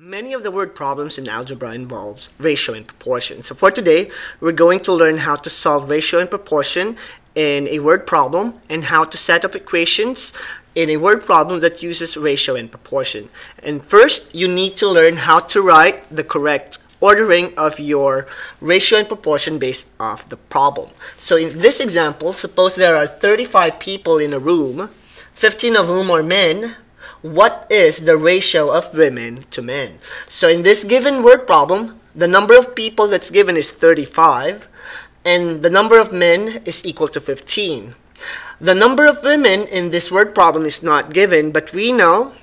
Many of the word problems in algebra involves ratio and proportion. So for today, we're going to learn how to solve ratio and proportion in a word problem and how to set up equations in a word problem that uses ratio and proportion. And first, you need to learn how to write the correct ordering of your ratio and proportion based off the problem. So in this example, suppose there are 35 people in a room, 15 of whom are men. What is the ratio of women to men? So in this given word problem, the number of people that's given is 35, and the number of men is equal to 15. The number of women in this word problem is not given, but we know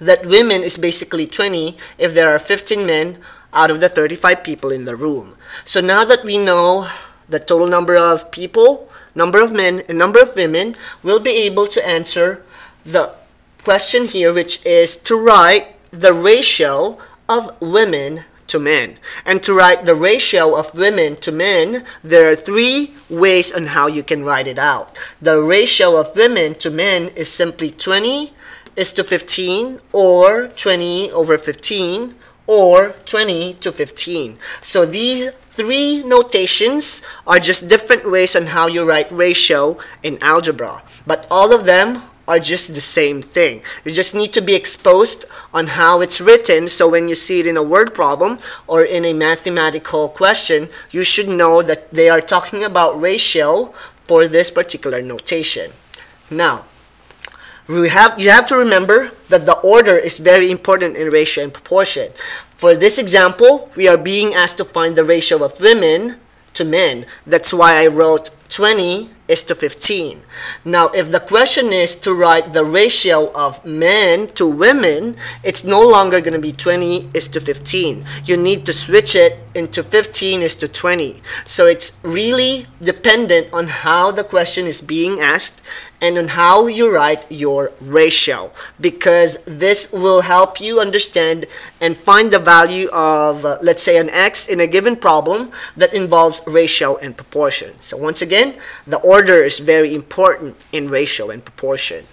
that women is basically 20 if there are 15 men out of the 35 people in the room. So now that we know the total number of people, number of men, and number of women, we'll be able to answer the question here, which is to write the ratio of women to men. And to write the ratio of women to men, there are three ways on how you can write it out. The ratio of women to men is simply 20:15, or 20/15, or 20:15. So these three notations are just different ways on how you write ratio in algebra, but all of them are just the same thing. You just need to be exposed on how it's written, so when you see it in a word problem or in a mathematical question, you should know that they are talking about ratio for this particular notation. Now, you have to remember that the order is very important in ratio and proportion. For this example, we are being asked to find the ratio of women to men. That's why I wrote 20:15. Now, if the question is to write the ratio of men to women, it's no longer going to be 20:15. You need to switch it into 15:20. So it's really dependent on how the question is being asked and on how you write your ratio, because this will help you understand and find the value of, let's say, an x in a given problem that involves ratio and proportion. So once again, the order is very important in ratio and proportion.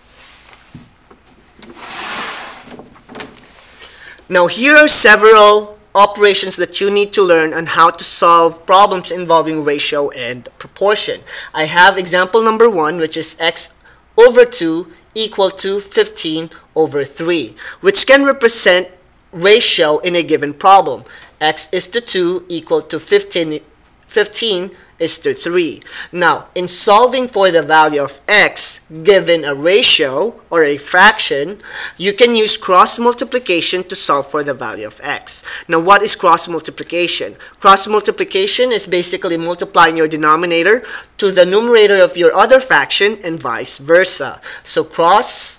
Now, here are several operations that you need to learn on how to solve problems involving ratio and proportion. I have example number 1, which is x/2 equal to 15/3, which can represent ratio in a given problem. x/2 equal to 15:3. Now, in solving for the value of x given a ratio or a fraction, you can use cross multiplication to solve for the value of x. Now, what is cross multiplication? Cross multiplication is basically multiplying your denominator to the numerator of your other fraction and vice versa. So cross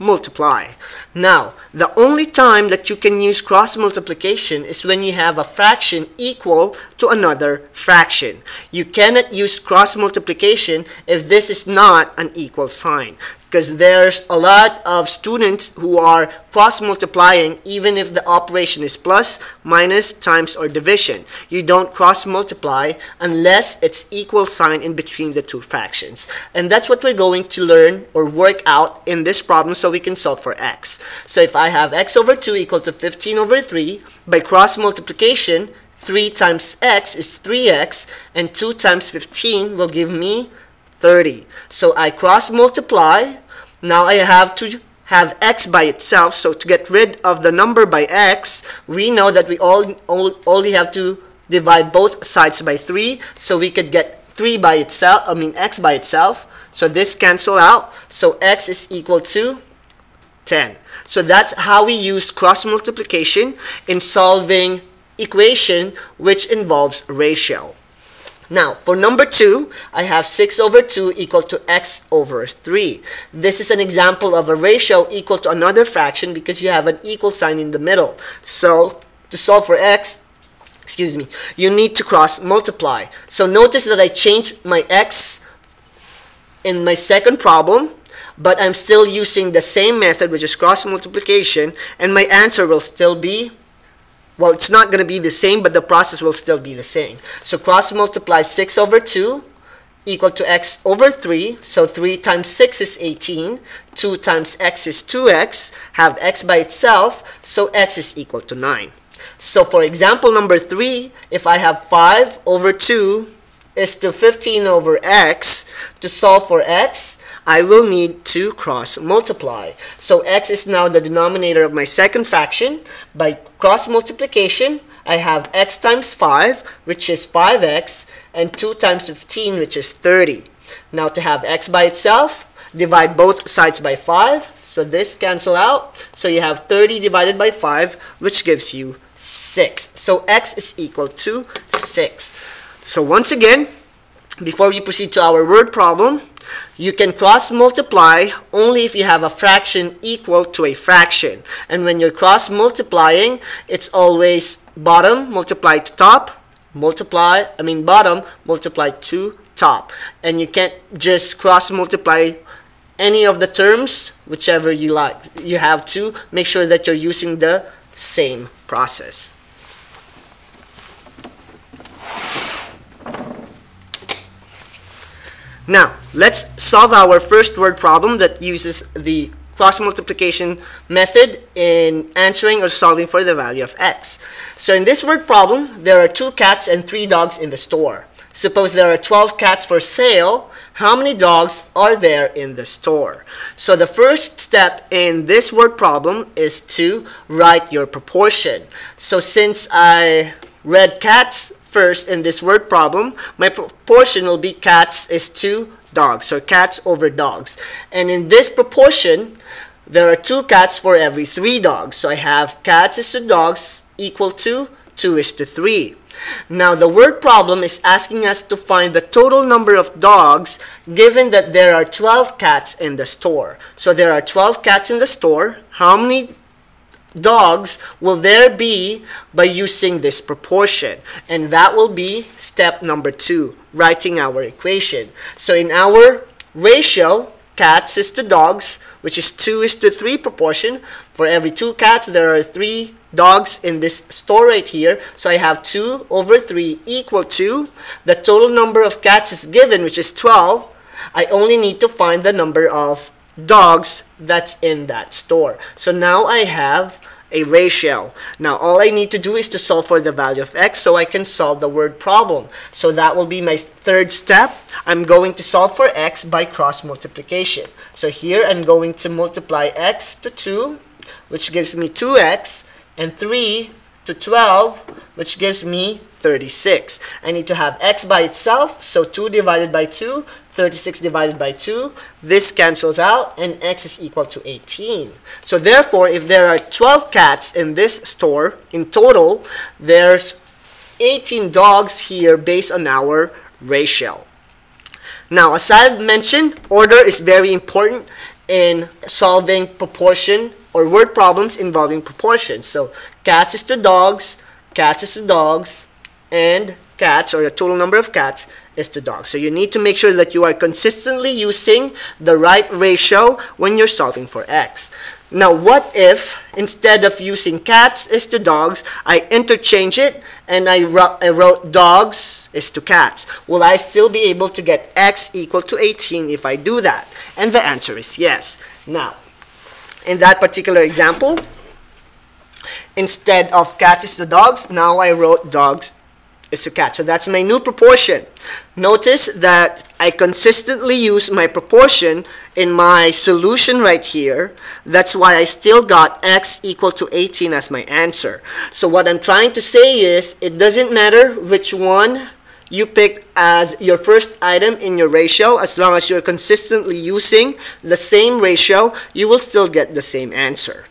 multiply. Now, the only time that you can use cross multiplication is when you have a fraction equal to another fraction. You cannot use cross multiplication if this is not an equal sign, because there's a lot of students who are cross multiplying even if the operation is plus, minus, times, or division. You don't cross multiply unless it's equal sign in between the two fractions. And that's what we're going to learn or work out in this problem so we can solve for x. So if I have x/2 equal to 15/3, by cross multiplication, 3 times x is 3x, and 2 times 15 will give me 30. So I cross multiply. Now I have to have x by itself, so to get rid of the number by x, we know that we only have to divide both sides by 3, so we could get x by itself. So this cancel out, so x is equal to 10. So that's how we use cross multiplication in solving equation which involves ratio. Now, for number 2, I have 6/2 equal to x/3. This is an example of a ratio equal to another fraction because you have an equal sign in the middle. So, to solve for x, you need to cross multiply. So, notice that I changed my x in my second problem, but I'm still using the same method, which is cross multiplication, and my answer will still be, well, it's not going to be the same, but the process will still be the same. So cross multiply 6/2 equal to x over 3. So 3 times 6 is 18. 2 times x is 2x. Have x by itself. So x is equal to 9. So for example number 3, if I have 5 over 2 is to 15 over x, to solve for x, I will need to cross multiply. So x is now the denominator of my second fraction. By cross multiplication, I have x times 5, which is 5x, and 2 times 15, which is 30. Now to have x by itself, divide both sides by 5. So this cancel out. So you have 30 divided by 5, which gives you 6. So x is equal to 6. So once again, before we proceed to our word problem, you can cross multiply only if you have a fraction equal to a fraction. And when you're cross multiplying, it's always bottom multiply to top, bottom multiply to top. And you can't just cross multiply any of the terms, whichever you like. You have to make sure that you're using the same process. Now, let's solve our first word problem that uses the cross-multiplication method in answering or solving for the value of x. So in this word problem, there are 2 cats and 3 dogs in the store. Suppose there are 12 cats for sale. How many dogs are there in the store? So the first step in this word problem is to write your proportion. So since I read cats first in this word problem, my proportion will be cats is to dogs, so cats over dogs. And in this proportion, there are 2 cats for every 3 dogs. So I have cats is to dogs equal to 2 is to 3. Now the word problem is asking us to find the total number of dogs given that there are 12 cats in the store. So there are 12 cats in the store. How many dogs will there be by using this proportion? And that will be step number 2, writing our equation. So in our ratio, cats is to dogs, which is 2 is to 3 proportion. For every 2 cats, there are 3 dogs in this store right here. So I have 2 over 3 equal to, the total number of cats is given, which is 12. I only need to find the number of dogs that's in that store. So now I have a ratio. Now all I need to do is to solve for the value of x so I can solve the word problem. So that will be my third step. I'm going to solve for x by cross multiplication. So here I'm going to multiply x to 2, which gives me 2x, and 3 to 12, which gives me 36. I need to have x by itself, so 2 divided by 2, 36 divided by 2. This cancels out, and x is equal to 18. So therefore, if there are 12 cats in this store, in total, there's 18 dogs here based on our ratio. Now, as I've mentioned, order is very important in solving proportion or word problems involving proportion. So cats is to dogs, cats is to dogs, and cats, or the total number of cats, is to dogs. So you need to make sure that you are consistently using the right ratio when you're solving for x. Now what if, instead of using cats is to dogs, I interchange it and I wrote dogs is to cats? Will I still be able to get x equal to 18 if I do that? And the answer is yes. Now, in that particular example, instead of cats is to dogs, now I wrote dogs is to cats. So that's my new proportion. Notice that I consistently use my proportion in my solution right here. That's why I still got x equal to 18 as my answer. So what I'm trying to say is, it doesn't matter which one you picked as your first item in your ratio, as long as you're consistently using the same ratio, you will still get the same answer.